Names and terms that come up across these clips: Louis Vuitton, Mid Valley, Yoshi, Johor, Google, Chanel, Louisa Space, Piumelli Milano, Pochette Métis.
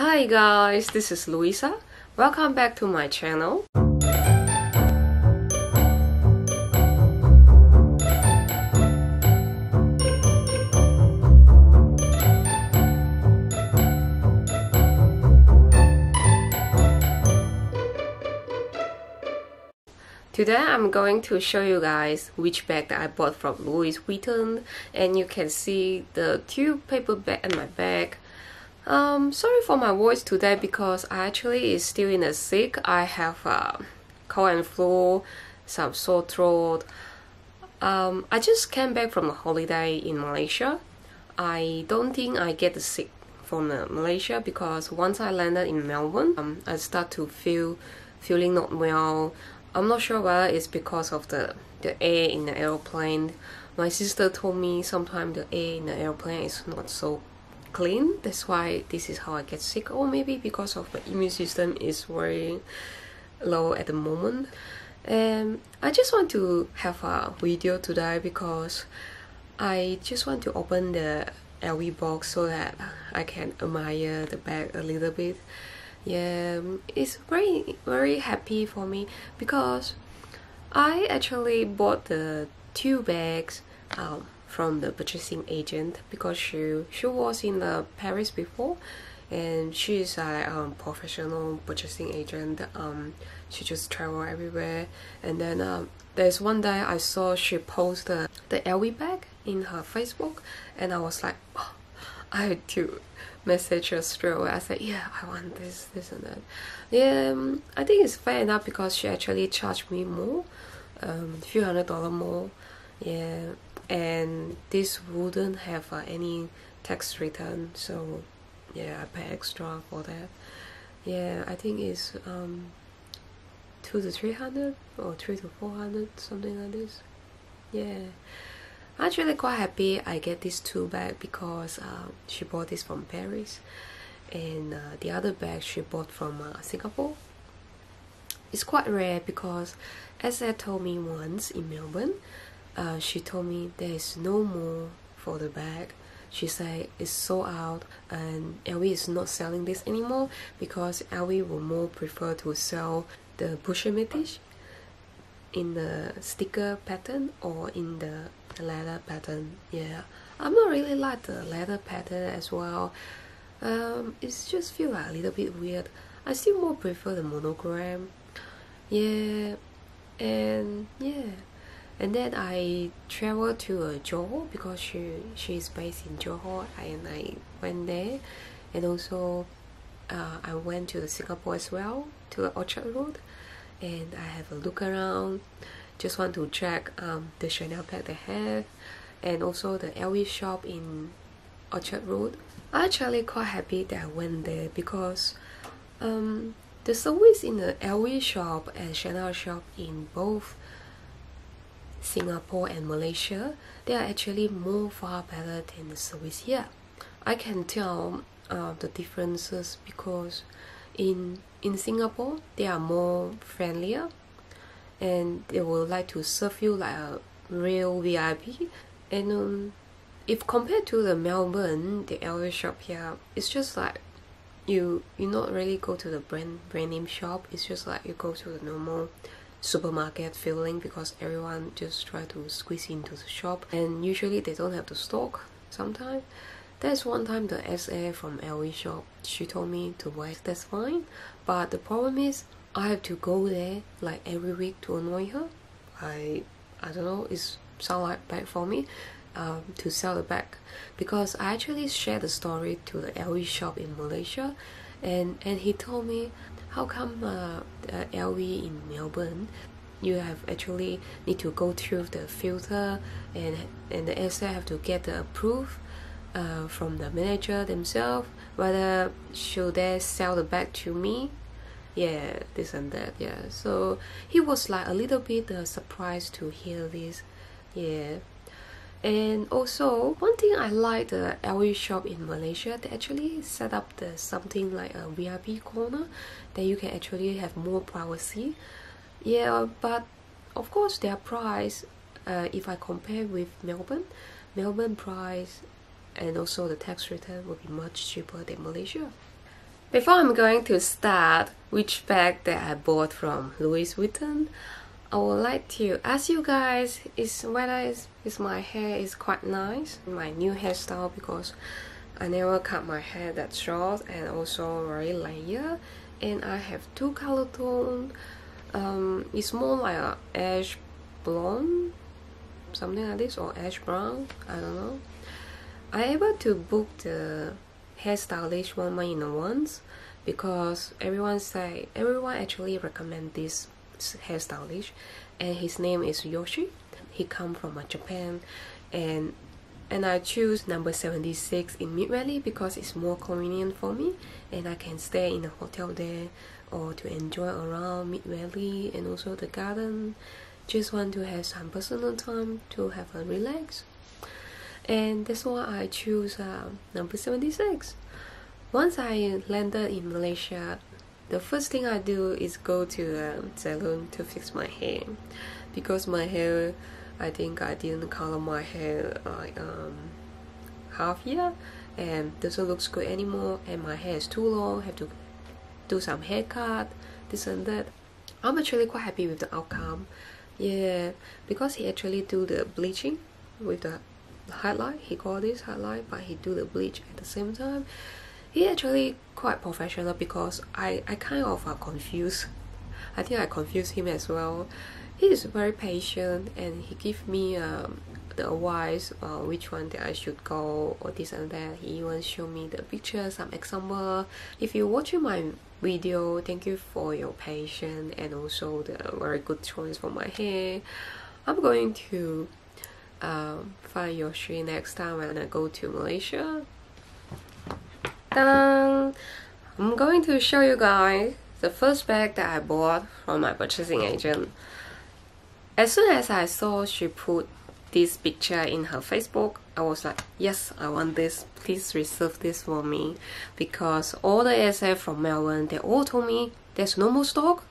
Hi guys, this is Louisa. Welcome back to my channel. Today I'm going to show you guys which bag that I bought from Louis Vuitton, and you can see the cute paper bag in my bag. Sorry for my voice today because I actually is still in a sick. I have a cold and flu, some sore throat. I just came back from a holiday in Malaysia. I don't think I get sick from Malaysia because once I landed in Melbourne, I start to feeling not well. I'm not sure whether it's because of the air in the airplane. My sister told me sometimes the air in the airplane is not so clean. That's why this is how I get sick, or maybe because of my immune system is very low at the moment. And I just want to have a video today because I just want to open the LV box so that I can admire the bag a little bit. Yeah, it's very happy for me because I actually bought the two bags from the purchasing agent because she was in Paris before, and she is a professional purchasing agent. She just travel everywhere, and then there's one day I saw she posted the LV bag in her Facebook, and I was like, oh, I had to message her straight away. I said, yeah, I want this and that. Yeah, I think it's fair enough because she actually charged me more, a few $100 more. Yeah, and this wouldn't have any tax return, so yeah, I pay extra for that. Yeah, I think it's 200 to 300 or 300 to 400, something like this. Yeah, I'm actually quite happy I get these two bags because she bought this from Paris, and the other bag she bought from Singapore. It's quite rare because as I told me once in Melbourne, she told me there is no more for the bag. She said it's sold out and LV is not selling this anymore because LV will more prefer to sell the Pochette Métis in the sticker pattern or in the leather pattern. Yeah, I'm not really like the leather pattern as well. It's just feel like a little bit weird. I still more prefer the monogram. Yeah, and then I traveled to Johor because she is based in Johor, and I went there, and also I went to Singapore as well, to the Orchard Road, and I have a look around. Just want to check the Chanel bag they have, and also the LV shop in Orchard Road. I'm actually quite happy that I went there because the service in the LV shop and Chanel shop in both Singapore and Malaysia, they are actually more far better than the service here. I can tell the differences because in Singapore they are more friendlier, and they will like to serve you like a real VIP. And if compared to the Melbourne, the LV shop here, it's just like you not really go to the brand name shop. It's just like you go to the normal supermarket feeling because everyone just try to squeeze into the shop, and usually they don't have the stock sometimes. There's one time the SA from LV shop, she told me to wait, that's fine, but the problem is I have to go there like every week to annoy her. I don't know, it sounds like bad for me to sell the bag, because I actually shared the story to the LV shop in Malaysia, and he told me, how come the LV in Melbourne, you have actually need to go through the filter, and the SA have to get the approval from the manager themselves, whether should they sell the bag to me. Yeah, this and that. Yeah, so he was like a little bit surprised to hear this. Yeah, and also one thing I like the LV shop in Malaysia, they actually set up something like a VIP corner that you can actually have more privacy. Yeah, but of course their price, if I compare with Melbourne price, and also the tax return will be much cheaper than Malaysia. Before I'm going to start which bag that I bought from Louis Vuitton, I would like to ask you guys is whether my hair is quite nice, my new hairstyle, because I never cut my hair that short and also very layered, and I have two color tone. It's more like a ash blonde, something like this, or ash brown. I don't know. I able to book the hairstylist 1-on-1s because everyone actually recommend this hairstylist, and his name is Yoshi. He come from Japan, and I choose number 76 in Mid Valley because it's more convenient for me, and I can stay in a hotel there or to enjoy around Mid Valley and also the garden. Just want to have some personal time to have a relax, and that's why I choose number 76. Once I landed in Malaysia, the first thing I do is go to the salon to fix my hair, because my hair, I think I didn't color my hair like half year and doesn't look good anymore, and my hair is too long, have to do some haircut, this and that. I'm actually quite happy with the outcome, yeah, because he actually do the bleaching with the highlight, he called this highlight, but he do the bleach at the same time. He actually quite professional, because I kind of confused. I think I confused him as well. He is very patient, and he give me the advice which one that I should go or this and that. He even show me the pictures, some example. If you're watching my video, thank you for your patience and also the very good choice for my hair. I'm going to find Yoshi next time when I go to Malaysia. Ta-da! I'm going to show you guys the first bag that I bought from my purchasing agent. As soon as I saw she put this picture in her Facebook, I was like, yes, I want this, please reserve this for me, because all the SF from Melbourne, they all told me there's no more stock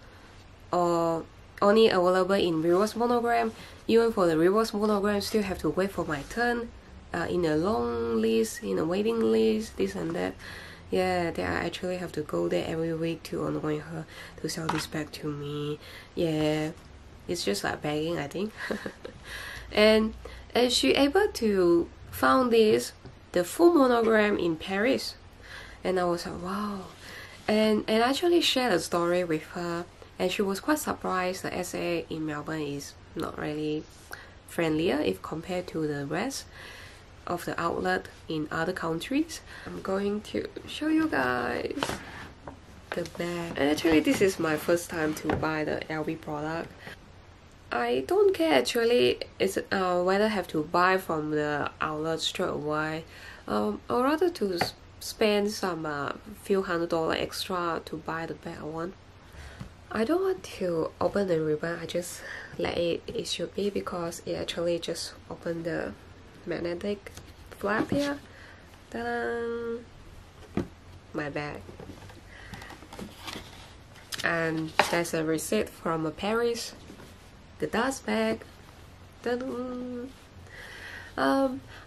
or only available in reverse monogram. Even for the reverse monogram, still have to wait for my turn in a long list, in a waiting list, this and that. Yeah, that I actually have to go there every week to annoy her to sell this bag to me. Yeah, it's just like begging, I think. and she able to found this, the full monogram in Paris, and I was like, wow. And I actually shared a story with her, and she was quite surprised the SA in Melbourne is not really friendlier if compared to the rest of the outlet in other countries. I'm going to show you guys the bag. And actually this is my first time to buy the LV product. I don't care actually it's, whether I have to buy from the outlet straight away, or rather to spend some few $100 extra to buy the bag I want. I don't want to open the ribbon, I just let it should be, because it actually just opened the magnetic flap here. Ta-da! My bag. And there's a receipt from Paris. The dust bag. Ta-da!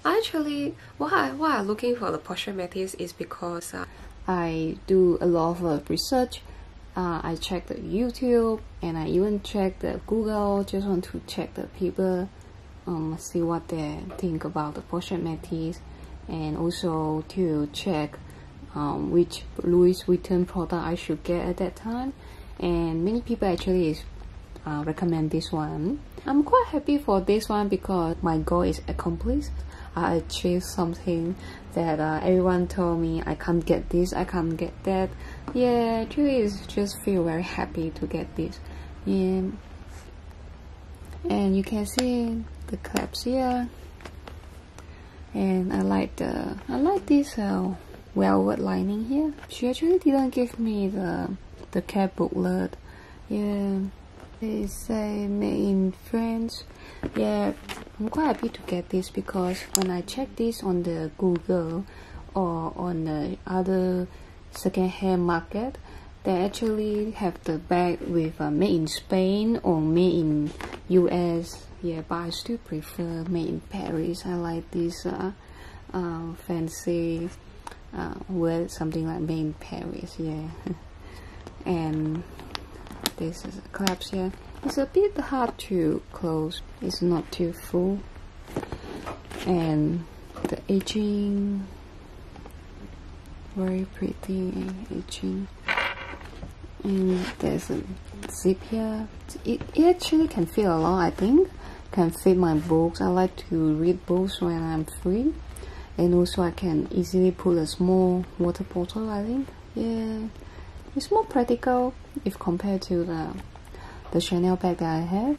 Actually, why I'm looking for the Pochette Métis is because I do a lot of research. I check the YouTube, and I even check the Google. Just want to check the people, see what they think about the Pochette Métis, and also to check which Louis Vuitton product I should get at that time. And many people actually recommend this one. I'm quite happy for this one because my goal is accomplished. I achieved something that everyone told me I can't get this, I can't get that. Yeah, actually it's just feel very happy to get this. Yeah. And you can see the clips here, and I like this velvet lining here. She actually didn't give me the cap booklet. Yeah, they say made in France. Yeah, I'm quite happy to get this because when I check this on the Google or on the other second-hand market, they actually have the bag with made in Spain or made in US. Yeah, but I still prefer made in Paris. I like this fancy wear something like made in Paris, yeah. And this is a collapse here. It's a bit hard to close, it's not too full. And the edging, very pretty edging. And there's a zip here. It actually can fit a lot, I think. Can fit my books. I like to read books when I'm free. And also I can easily put a small water bottle, I think. Yeah, it's more practical if compared to the Chanel bag that I have.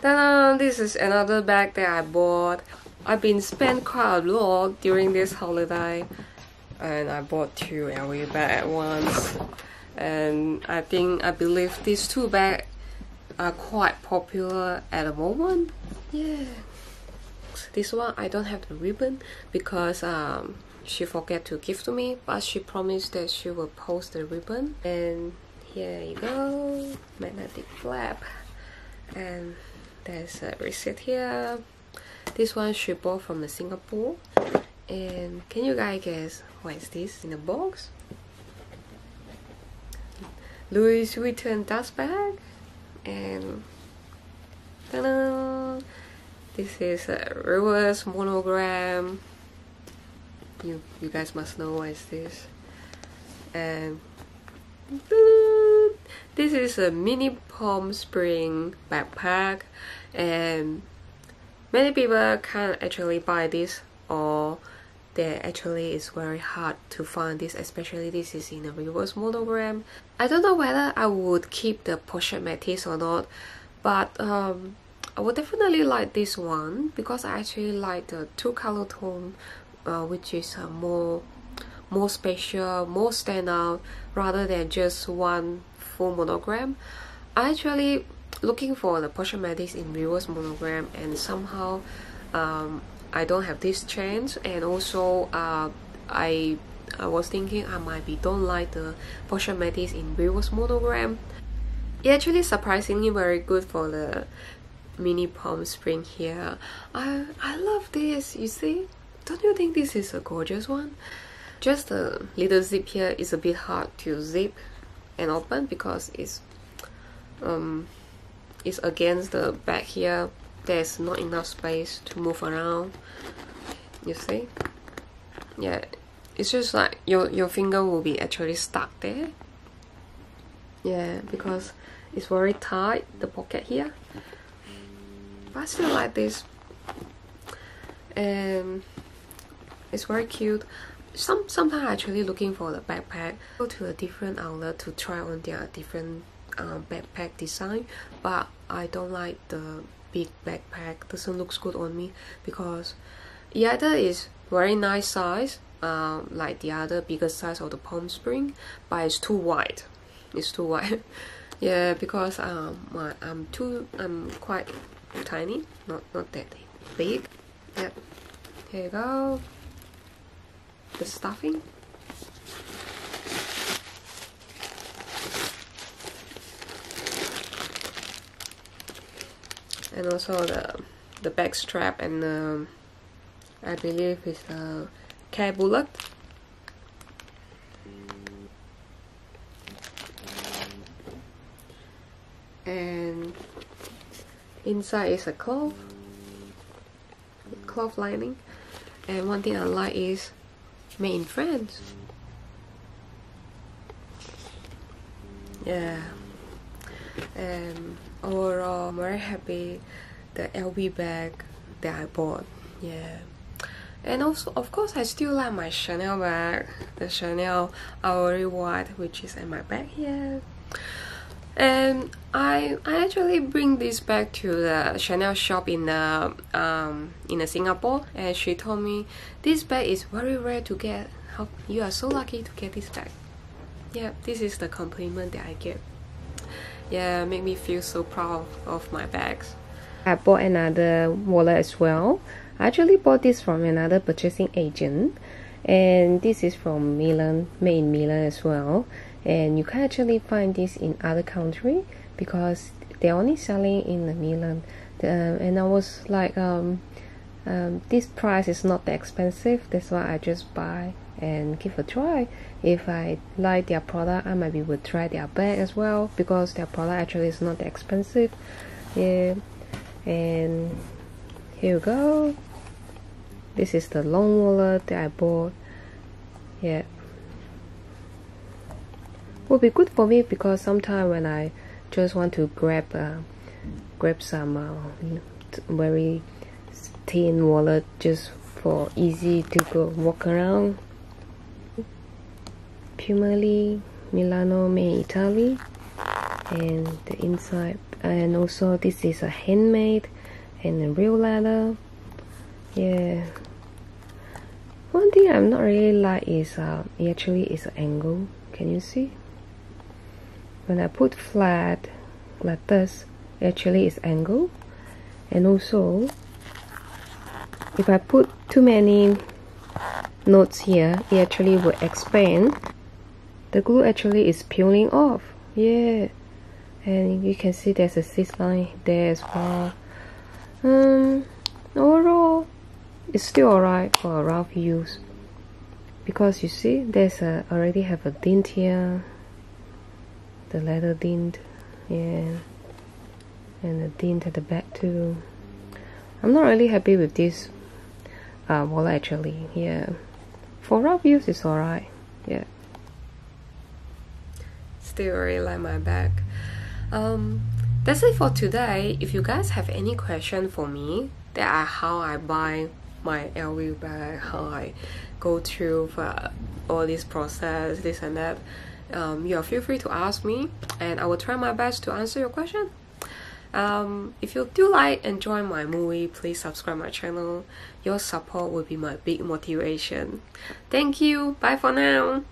Ta-da! This is another bag that I bought. I've been spent quite a lot during this holiday, and I bought two LV bags at once. And I believe these two bags are quite popular at the moment. Yeah. This one I don't have the ribbon because she forgot to give to me, but she promised that she will post the ribbon. And here you go, magnetic flap, and there's a receipt here. This one she bought from Singapore. And can you guys guess what is this in the box? Louis Vuitton dust bag. And ta-da! This is a reverse monogram. You guys must know what is this. And this is a mini Palm Spring backpack, and many people can't actually buy this, or there actually is very hard to find this, especially this is in a reverse monogram. I don't know whether I would keep the Pochette Métis or not, but I would definitely like this one because I actually like the two color tone, which is more special, more stand out rather than just one full monogram. I actually looking for the Pochette Métis in reverse monogram, and somehow I don't have this chance. And also I was thinking I might be don't like the Pochette Métis in reverse monogram. It actually surprisingly very good for the mini Palm Spring here. I love this, you see? Don't you think this is a gorgeous one? Just the little zip here is a bit hard to zip and open because it's against the back here. There's not enough space to move around, you see? Yeah, it's just like your finger will be actually stuck there. Yeah, because it's very tight, the pocket here. But I still like this, and it's very cute. Sometimes actually looking for the backpack, go to a different outlet to try on their different backpack design, but I don't like the big backpack. Doesn't look good on me because either is very nice size, like the other bigger size of the Palm Spring, but it's too wide. It's too wide. Yeah, because I'm quite tiny, not that big. Yep. Here you go. The stuffing. And also the back strap, and I believe it's a cat bullet. And inside is a cloth lining. And one thing I like is made in France. Yeah. And overall, I'm very happy the LV bag that I bought. Yeah. And also, of course, I still like my Chanel bag, the Chanel Ivory White, which is in my bag here. And I actually bring this bag to the Chanel shop in Singapore, and she told me this bag is very rare to get. How you are so lucky to get this bag. Yeah, this is the compliment that I get. Yeah, make me feel so proud of my bags. I bought another wallet as well. I actually bought this from another purchasing agent, and this is from Milan, made in Milan as well. And you can actually find this in other country because they're only selling in Milan. And I was like, This price is not that expensive, that's why I just buy and give a try. If I like their product, I maybe would try their bag as well, because their product actually is not that expensive. Yeah, and here we go. This is the long wallet that I bought. Yeah, will be good for me because sometimes when I just want to grab some very thin wallet just for easy to go walk around. Piumelli Milano, made in Italy, and the inside, and also this is a handmade and a real leather. Yeah, one thing I'm not really like is it actually is an angle. Can you see? When I put flat like this, actually is angle, and also if I put too many notes here, it actually will expand. The glue actually is peeling off. Yeah, and you can see there's a stitch line there as well. Overall, it's still alright for a rough use, because you see there's a already have a dent here, the leather dent, yeah, and a dent at the back too. I'm not really happy with this wallet actually. Yeah, for rough use it's alright. Yeah, still really like my bag. That's it for today. If you guys have any question for me, that are how I buy my LV bag, how I go through for all this process, this and that, yeah, feel free to ask me, and I will try my best to answer your question. If you do like enjoy my movie, please subscribe my channel. Your support will be my big motivation. Thank you. Bye for now.